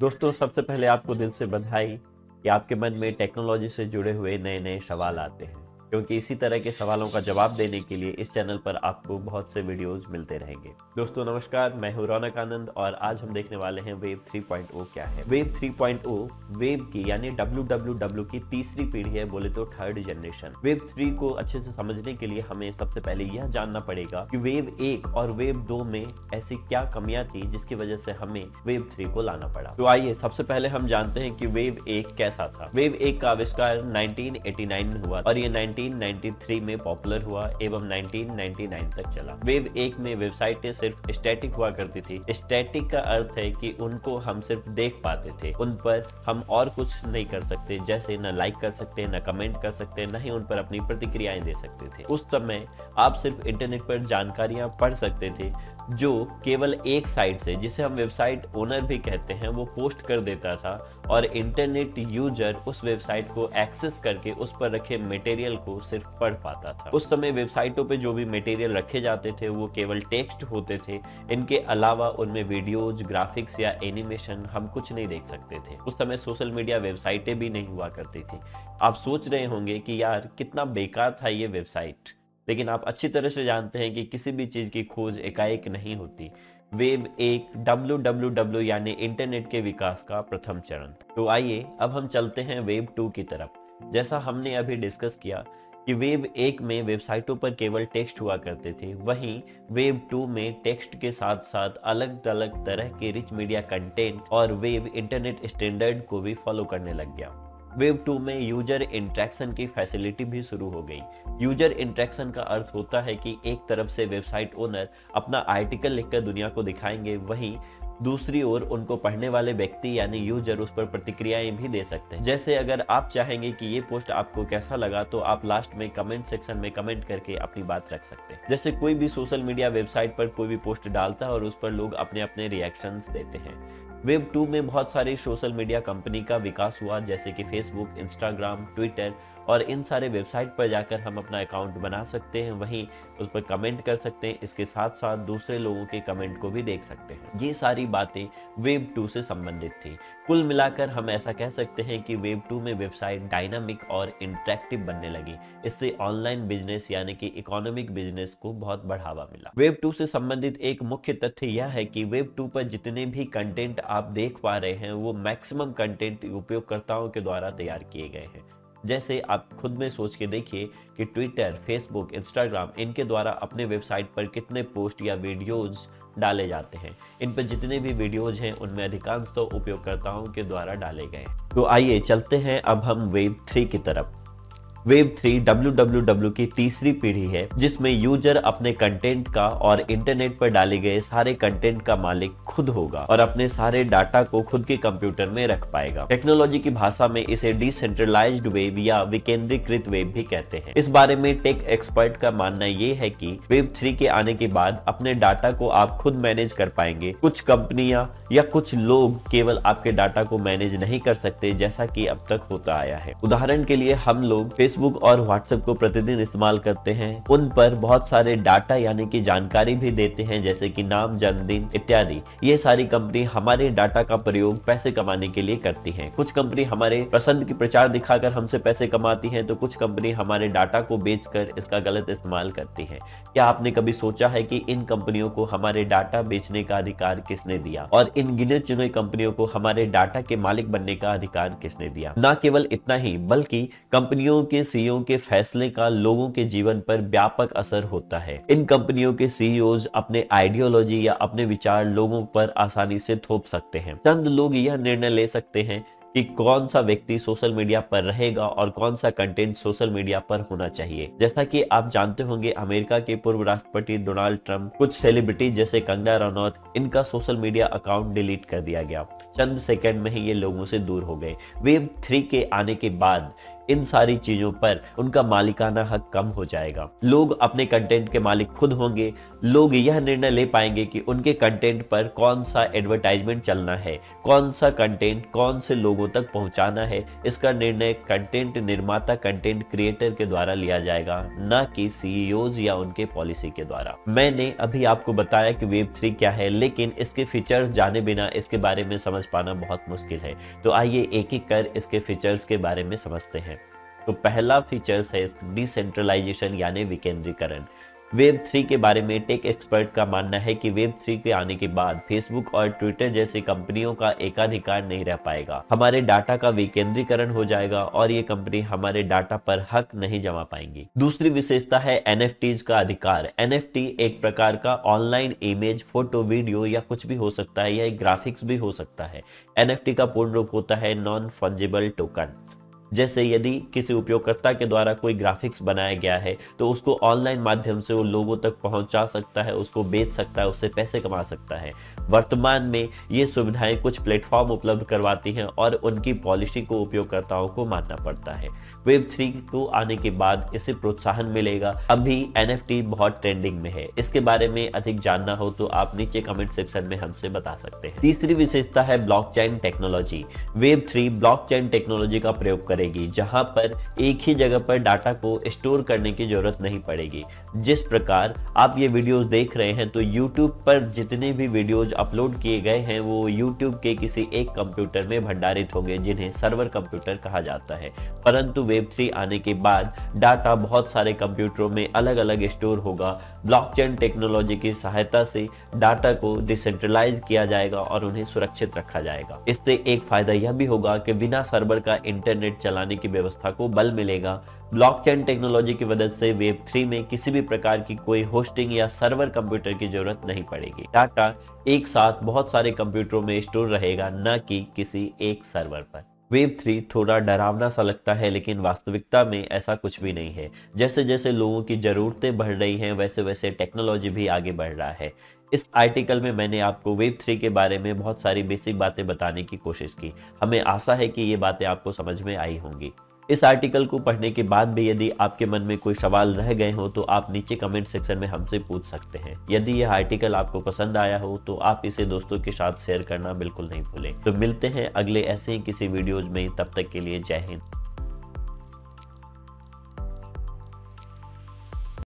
दोस्तों सबसे पहले आपको दिल से बधाई कि आपके मन में टेक्नोलॉजी से जुड़े हुए नए नए सवाल आते हैं, क्योंकि इसी तरह के सवालों का जवाब देने के लिए इस चैनल पर आपको बहुत से वीडियोस मिलते रहेंगे। दोस्तों नमस्कार, मैं हूं रौनक आनंद और आज हम देखने वाले हैं वेब 3.0 क्या है। वेब 3.0 वेब की यानी WWW की तीसरी पीढ़ी है, बोले तो थर्ड जनरेशन। वेब 3 को अच्छे से समझने के लिए हमें सबसे पहले यह जानना पड़ेगा कि वेब 1 और वेब 2 में ऐसी क्या कमियाँ थी जिसकी वजह से हमें वेब 3 को लाना पड़ा। तो आइए सबसे पहले हम जानते हैं कि वेब 1 कैसा था। वेब 1 का आविष्कार 1989 में हुआ और ये 1993 में पॉपुलर हुआ एवं 1999 तक चला। वेब 1 में वेबसाइटें सिर्फ स्टैटिक हुआ करती थी। स्टैटिक का अर्थ है कि उनको हम सिर्फ देख पाते थे, उन पर हम और कुछ नहीं कर सकते, जैसे न लाइक कर सकते, न कमेंट कर सकते, न ही उन पर अपनी प्रतिक्रियाएं दे सकते थे। उस समय आप सिर्फ इंटरनेट पर जानकारियां पढ़ सकते थे जो केवल एक साइट से, जिसे हम वेबसाइट ओनर भी कहते हैं, वो पोस्ट कर देता था और इंटरनेट यूजर उस वेबसाइट को एक्सेस करके उस पर रखे मटेरियल को सिर्फ पढ़ पाता था। उस समय वेबसाइटों पे जो भी मटेरियल रखे जाते थे वो केवल टेक्स्ट होते थे, इनके अलावा उनमें वीडियोज, ग्राफिक्स या एनिमेशन हम कुछ नहीं देख सकते थे। उस समय सोशल मीडिया वेबसाइटें भी नहीं हुआ करती थी। आप सोच रहे होंगे कि यार कितना बेकार था ये वेबसाइट, लेकिन आप अच्छी तरह से जानते हैं कि किसी भी चीज़ की खोज एकाएक नहीं होती। वेब 1 WWW यानी इंटरनेट के विकास का प्रथम चरण। तो आइए अब हम चलते हैं वेब 2 की तरफ। जैसा हमने अभी डिस्कस किया कि वेब 1 में वेबसाइटों पर केवल टेक्स्ट हुआ करते थे, वहीं वेब 2 में टेक्स्ट के साथ साथ अलग अलग तरह के रिच मीडिया कंटेंट और वेब इंटरनेट स्टैंडर्ड को भी फॉलो करने लग गया। वेब 2 में यूजर इंट्रैक्शन की फैसिलिटी भी शुरू हो गई। यूजर इंट्रैक्शन का अर्थ होता है कि एक तरफ से वेबसाइट ओनर अपना आर्टिकल लिखकर दुनिया को दिखाएंगे, वहीं दूसरी ओर उनको पढ़ने वाले व्यक्ति यानी यूजर उस पर प्रतिक्रियाएं भी दे सकते हैं। जैसे अगर आप चाहेंगे कि ये पोस्ट आपको कैसा लगा तो आप लास्ट में कमेंट सेक्शन में कमेंट करके अपनी बात रख सकते हैं। जैसे कोई भी सोशल मीडिया वेबसाइट पर कोई भी पोस्ट डालता है और उस पर लोग अपने अपने रिएक्शंस देते हैं। वेब 2 में बहुत सारी सोशल मीडिया कंपनी का विकास हुआ, जैसे कि फेसबुक, इंस्टाग्राम, ट्विटर, और इन सारे वेबसाइट पर जाकर हम अपना अकाउंट बना सकते हैं, वहीं उस पर कमेंट कर सकते हैं, इसके साथ साथ दूसरे लोगों के कमेंट को भी देख सकते हैं। ये सारी बातें वेब 2 से संबंधित थी। कुल मिलाकर हम ऐसा कह सकते हैं कि वेब 2 में वेबसाइट डायनामिक और इंटरेक्टिव बनने लगी। इससे ऑनलाइन बिजनेस यानी कि इकोनॉमिक बिजनेस को बहुत बढ़ावा मिला। वेब 2 से संबंधित एक मुख्य तथ्य यह है कि वेब 2 पर जितने भी कंटेंट आप देख पा रहे हैं वो मैक्सिमम कंटेंट उपयोगकर्ताओं के द्वारा तैयार किए गए हैं। जैसे आप खुद में सोच के देखिए कि ट्विटर, फेसबुक, इंस्टाग्राम, इनके द्वारा अपने वेबसाइट पर कितने पोस्ट या वीडियोज़ डाले जाते हैं। इन पर जितने भी वीडियोज़ हैं उनमें अधिकांश तो उपयोगकर्ताओं के द्वारा डाले गए। तो आइए चलते हैं अब हम वेब 3 की तरफ। वेब 3 WWW की तीसरी पीढ़ी है, जिसमें यूजर अपने कंटेंट का और इंटरनेट पर डाले गए सारे कंटेंट का मालिक खुद होगा और अपने सारे डाटा को खुद के कंप्यूटर में रख पाएगा। टेक्नोलॉजी की भाषा में इसे डिसेंट्रलाइज्ड वेब या विकेंद्रीकृत वेब भी कहते हैं। इस बारे में टेक एक्सपर्ट का मानना ये है कि वेब 3 के आने के बाद अपने डाटा को आप खुद मैनेज कर पाएंगे। कुछ कंपनियां या कुछ लोग केवल आपके डाटा को मैनेज नहीं कर सकते, जैसा कि अब तक होता आया है। उदाहरण के लिए हम लोग फेसबुक और व्हाट्सएप को प्रतिदिन इस्तेमाल करते हैं, उन पर बहुत सारे डाटा यानी कि जानकारी भी देते हैं, जैसे कि नाम, जन्मदिन इत्यादि। ये सारी कंपनी हमारे डाटा का प्रयोग पैसे कमाने के लिए करती हैं। कुछ कंपनी हमारे पसंद की प्रचार दिखाकर हमसे पैसे कमाती हैं, तो कुछ कंपनी हमारे डाटा को बेचकर इसका गलत इस्तेमाल करती है। क्या आपने कभी सोचा है कि इन कंपनियों को हमारे डाटा बेचने का अधिकार किसने दिया और इन गिने चुने कंपनियों को हमारे डाटा के मालिक बनने का अधिकार किसने दिया? न केवल इतना ही बल्कि कंपनियों के सीईओ के फैसले का लोगों के जीवन पर व्यापक असर होता है। इन कंपनियों के सीईओज अपने आइडियोलॉजी या अपने विचार लोगों पर आसानी से थोप सकते हैं। चंद लोग यह निर्णय ले सकते हैं कि कौन सा व्यक्ति सोशल मीडिया पर रहेगा और कौन सा कंटेंट सोशल मीडिया पर होना चाहिए। जैसा कि आप जानते होंगे, अमेरिका के पूर्व राष्ट्रपति डोनाल्ड ट्रंप, कुछ सेलिब्रिटी जैसे कंगना रनौत, इनका सोशल मीडिया अकाउंट डिलीट कर दिया गया। चंद सेकंड में ही ये लोगों से दूर हो गए। वेब 3 के आने के बाद इन सारी चीजों पर उनका मालिकाना हक कम हो जाएगा। लोग अपने कंटेंट के मालिक खुद होंगे। लोग यह निर्णय ले पाएंगे कि उनके कंटेंट पर कौन सा एडवर्टाइजमेंट चलना है, कौन सा कंटेंट कौन से लोगों तक पहुंचाना है। इसका निर्णय कंटेंट निर्माता, कंटेंट क्रिएटर के द्वारा लिया जाएगा, न कि CEOs या उनके पॉलिसी के द्वारा। मैंने अभी आपको बताया कि Web3 क्या है, लेकिन इसके फीचर्स जाने बिना इसके बारे में समझ पाना बहुत मुश्किल है। तो आइए एक एक कर इसके फीचर्स के बारे में समझते हैं। तो पहला फीचर्स है डिसेंट्रलाइजेशन यानी विकेंद्रीकरण। Web3 के बारे में टेक एक्सपर्ट का मानना है कि Web3 के आने के बाद फेसबुक और ट्विटर जैसी कंपनियों का एकाधिकार नहीं रह पाएगा। हमारे डाटा का विकेंद्रीकरण हो जाएगा और ये कंपनी हमारे डाटा पर हक नहीं जमा पाएंगी। दूसरी विशेषता है NFTs का अधिकार। NFT एक प्रकार का ऑनलाइन इमेज, फोटो, वीडियो या कुछ भी हो सकता है, या ग्राफिक्स भी हो सकता है। NFT का पूर्ण रूप होता है नॉन फंजिबल टोकन। जैसे यदि किसी उपयोगकर्ता के द्वारा कोई ग्राफिक्स बनाया गया है तो उसको ऑनलाइन माध्यम से वो लोगों तक पहुंचा सकता है, उसको बेच सकता है, उससे पैसे कमा सकता है। वर्तमान में ये सुविधाएं कुछ प्लेटफॉर्म उपलब्ध करवाती हैं और उनकी पॉलिसी को उपयोगकर्ताओं को मानना पड़ता है। Web3 को आने के बाद इसे प्रोत्साहन मिलेगा। अभी NFT बहुत ट्रेंडिंग में है। इसके बारे में अधिक जानना हो तो आप नीचे कमेंट सेक्शन में हमसे बता सकते हैं। तीसरी विशेषता है blockchain technology. Web3 blockchain technology का प्रयोग जहां पर एक ही जगह पर डाटा को स्टोर करने की जरूरत नहीं पड़ेगी। जिस प्रकार आप ये वीडियोस देख रहे हैं तो YouTube पर जितने भी वीडियोस अपलोड किए गए हैं वो YouTube के किसी एक कंप्यूटर में भंडारित होंगे, जिन्हें सर्वर कंप्यूटर कहा जाता है। परंतु Web3 आने के बाद डाटा बहुत सारे कंप्यूटरों में अलग अलग स्टोर होगा। ब्लॉकचेन टेक्नोलॉजी की सहायता से डाटा को डिसेंट्रलाइज किया जाएगा और उन्हें सुरक्षित रखा जाएगा। इससे एक फायदा यह भी होगा कि बिना सर्वर का इंटरनेट चलाने की व्यवस्था को बल मिलेगा। ब्लॉकचेन टेक्नोलॉजी की मदद से Web3 में किसी भी प्रकार की कोई होस्टिंग या सर्वर कंप्यूटर की जरूरत नहीं पड़ेगी। डाटा एक साथ बहुत सारे कंप्यूटरों में स्टोर रहेगा, न कि किसी एक सर्वर पर। Web3 थोड़ा डरावना सा लगता है, लेकिन वास्तविकता में ऐसा कुछ भी नहीं है। जैसे जैसे लोगों की जरूरतें बढ़ रही हैं, वैसे वैसे टेक्नोलॉजी भी आगे बढ़ रहा है। इस आर्टिकल में मैंने आपको Web3 के बारे में बहुत सारी बेसिक बातें बताने की कोशिश की। हमें आशा है कि ये बातें आपको समझ में आई होंगी। इस आर्टिकल को पढ़ने के बाद भी यदि आपके मन में कोई सवाल रह गए हो तो आप नीचे कमेंट सेक्शन में हमसे पूछ सकते हैं। यदि यह आर्टिकल आपको पसंद आया हो तो आप इसे दोस्तों के साथ शेयर करना बिल्कुल नहीं भूलें। तो मिलते हैं अगले ऐसे ही किसी वीडियोज में। तब तक के लिए जय हिंद।